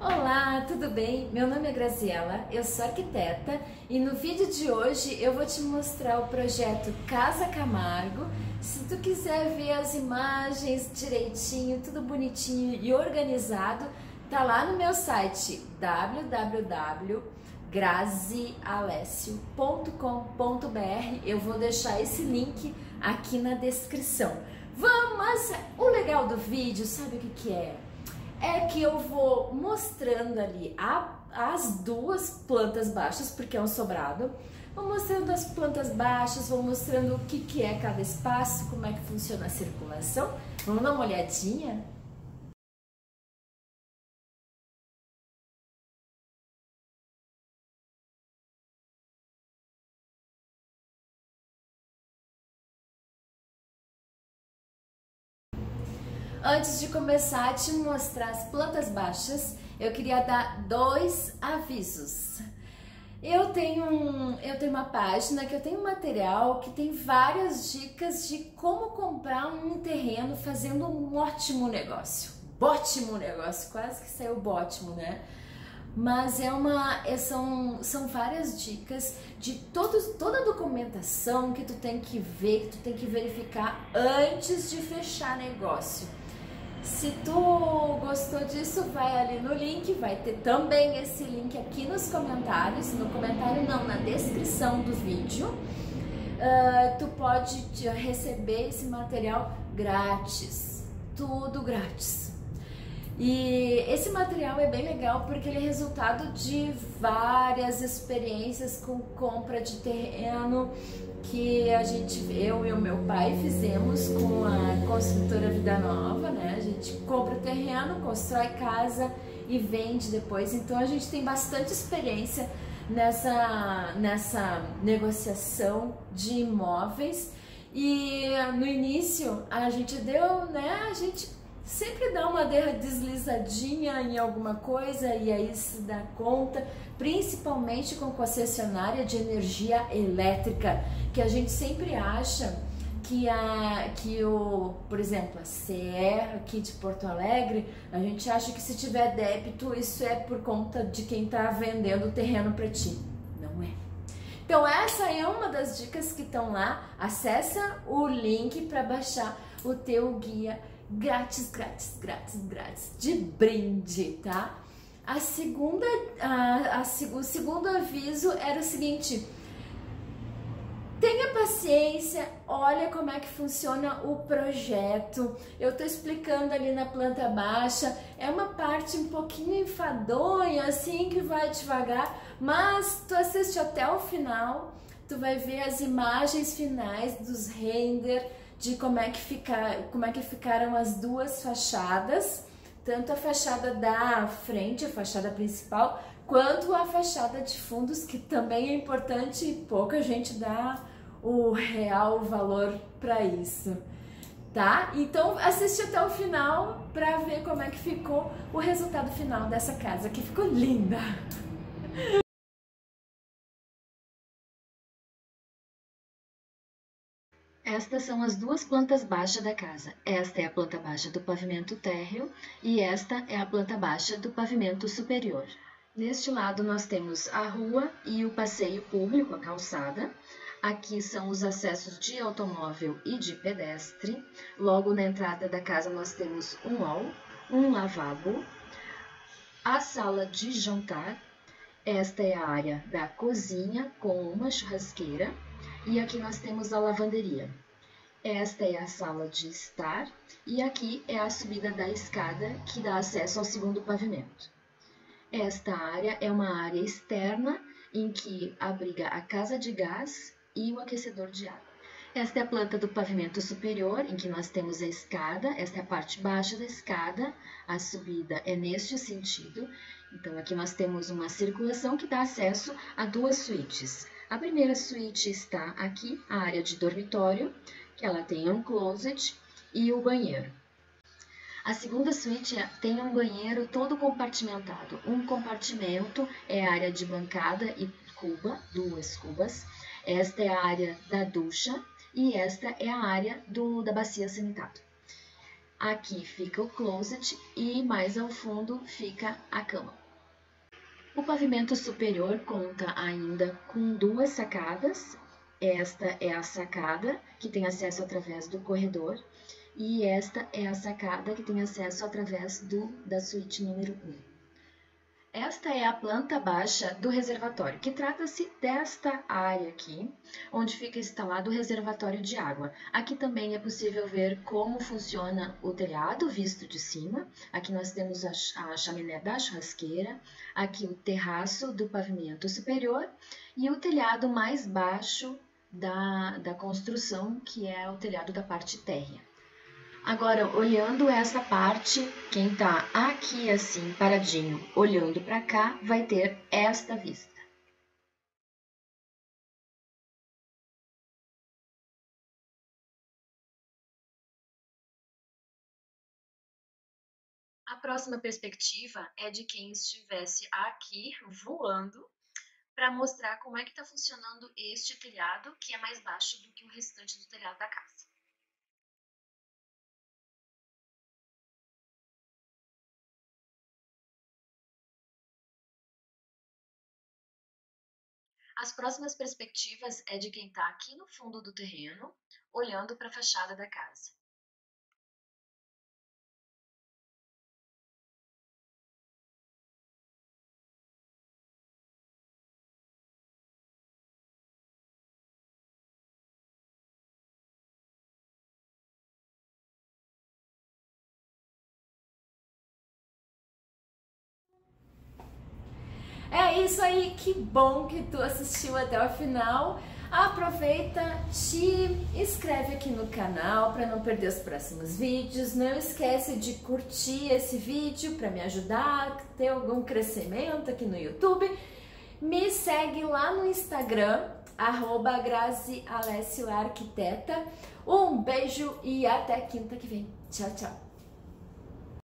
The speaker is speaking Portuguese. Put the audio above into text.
Olá, tudo bem? Meu nome é Graziela, eu sou arquiteta e no vídeo de hoje eu vou te mostrar o projeto Casa Camargo. Se tu quiser ver as imagens direitinho, tudo bonitinho e organizado, tá lá no meu site www.grazialessio.com.br. Eu vou deixar esse link aqui na descrição. Mas o legal do vídeo, sabe o que é? É que eu vou mostrando ali as duas plantas baixas, porque é um sobrado. Vou mostrando as plantas baixas, vou mostrando o que é cada espaço, como é que funciona a circulação. Vamos dar uma olhadinha? Antes de começar a te mostrar as plantas baixas, eu queria dar dois avisos. Eu tenho uma página que eu tenho um material que tem várias dicas de como comprar um terreno fazendo um ótimo negócio. Bótimo negócio, quase que saiu bótimo, né? Mas são várias dicas de toda a documentação que tu tem que ver, que tu tem que verificar antes de fechar negócio. Se tu gostou disso, vai ali no link, vai ter também esse link aqui nos comentários, no comentário não, na descrição do vídeo. Tu pode receber esse material grátis, tudo grátis. E esse material é bem legal porque ele é resultado de várias experiências com compra de terreno que eu e o meu pai fizemos com a Construtora Vida Nova, né? A gente compra o terreno, constrói casa e vende depois. Então a gente tem bastante experiência nessa negociação de imóveis. E no início a gente deu, né? A gente sempre dá uma deslizadinha em alguma coisa e aí se dá conta, principalmente com concessionária de energia elétrica, que a gente sempre acha por exemplo, a CEEE aqui de Porto Alegre, a gente acha que se tiver débito, isso é por conta de quem está vendendo o terreno para ti. Não é. Então essa é uma das dicas que estão lá. Acessa o link para baixar o teu guia grátis, grátis, grátis, grátis, de brinde, tá? O segundo aviso era o seguinte: tenha paciência, olha como é que funciona o projeto. Eu tô explicando ali na planta baixa, é uma parte um pouquinho enfadonha, assim, que vai devagar, mas tu assiste até o final, tu vai ver as imagens finais dos renders, de como é que ficaram as duas fachadas, tanto a fachada da frente, a fachada principal, quanto a fachada de fundos, que também é importante e pouca gente dá o real valor para isso, tá? Então assiste até o final para ver como é que ficou o resultado final dessa casa, que ficou linda! Estas são as duas plantas baixas da casa. Esta é a planta baixa do pavimento térreo e esta é a planta baixa do pavimento superior. Neste lado nós temos a rua e o passeio público, a calçada. Aqui são os acessos de automóvel e de pedestre. Logo na entrada da casa nós temos um hall, um lavabo, a sala de jantar. Esta é a área da cozinha com uma churrasqueira. E aqui nós temos a lavanderia. Esta é a sala de estar e aqui é a subida da escada que dá acesso ao segundo pavimento. Esta área é uma área externa em que abriga a casa de gás e o aquecedor de água. Esta é a planta do pavimento superior em que nós temos a escada, esta é a parte baixa da escada, a subida é neste sentido. Então aqui nós temos uma circulação que dá acesso a duas suítes. A primeira suíte está aqui, a área de dormitório, que ela tem um closet e o banheiro. A segunda suíte tem um banheiro todo compartimentado. Um compartimento é a área de bancada e cuba, duas cubas. Esta é a área da ducha e esta é a área da bacia sanitária. Aqui fica o closet e mais ao fundo fica a cama. O pavimento superior conta ainda com duas sacadas. Esta é a sacada que tem acesso através do corredor e esta é a sacada que tem acesso através da suíte número 1. Esta é a planta baixa do reservatório, que trata-se desta área aqui, onde fica instalado o reservatório de água. Aqui também é possível ver como funciona o telhado, visto de cima. Aqui nós temos a chaminé da churrasqueira, aqui o terraço do pavimento superior e o telhado mais baixo da construção, que é o telhado da parte térrea. Agora, olhando essa parte, quem tá aqui assim, paradinho, olhando para cá, vai ter esta vista. A próxima perspectiva é de quem estivesse aqui voando para mostrar como é que tá funcionando este telhado, que é mais baixo do que o restante do telhado da casa. As próximas perspectivas é de quem está aqui no fundo do terreno, olhando para a fachada da casa. É isso aí, que bom que tu assistiu até o final. Aproveita, te inscreve aqui no canal para não perder os próximos vídeos. Não esquece de curtir esse vídeo para me ajudar a ter algum crescimento aqui no YouTube. Me segue lá no Instagram, @grazialessioarquiteta. Um beijo e até quinta que vem. Tchau, tchau.